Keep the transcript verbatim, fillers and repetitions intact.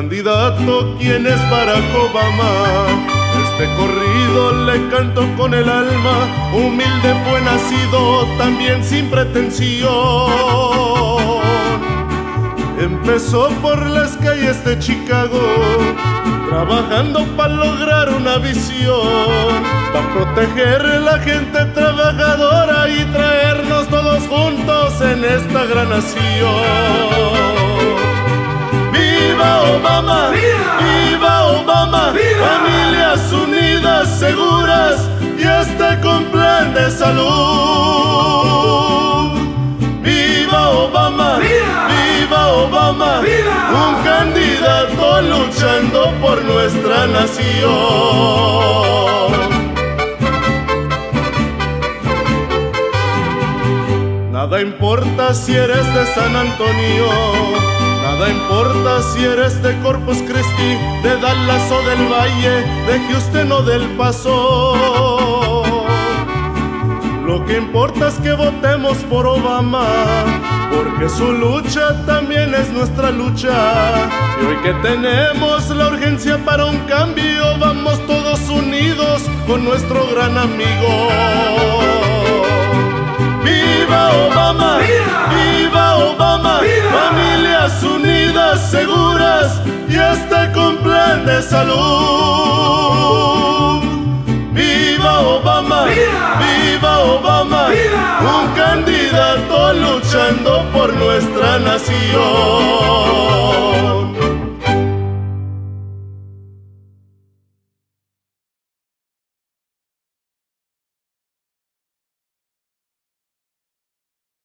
candidato, quien es Barack Obama. Este corrido le canto con el alma, humilde fue nacido, también sin pretensión. Empezó por las calles de Chicago, trabajando para lograr una visión, para proteger a la gente trabajadora y traernos todos juntos en esta gran nación. ¡Viva Obama! ¡Viva, viva Obama! ¡Viva! Familias unidas, seguras y hasta con plan de salud. ¡Viva Obama! ¡Viva, viva Obama! ¡Viva! Un candidato luchando por nuestra nación. Nada importa si eres de San Antonio, nada importa si eres de Corpus Christi, de Dallas o del Valle, de Houston o del Paso. Lo que importa es que votemos por Obama, porque su lucha también es nuestra lucha. Y hoy que tenemos la urgencia para un cambio, vamos todos unidos con nuestro gran amigo. ¡Viva Obama! ¡Viva, viva Obama! ¡Viva! Familias unidas, seguras y hasta con plan de salud. ¡Viva Obama! ¡Viva, viva Obama! ¡Viva! Un candidato luchando por nuestra nación.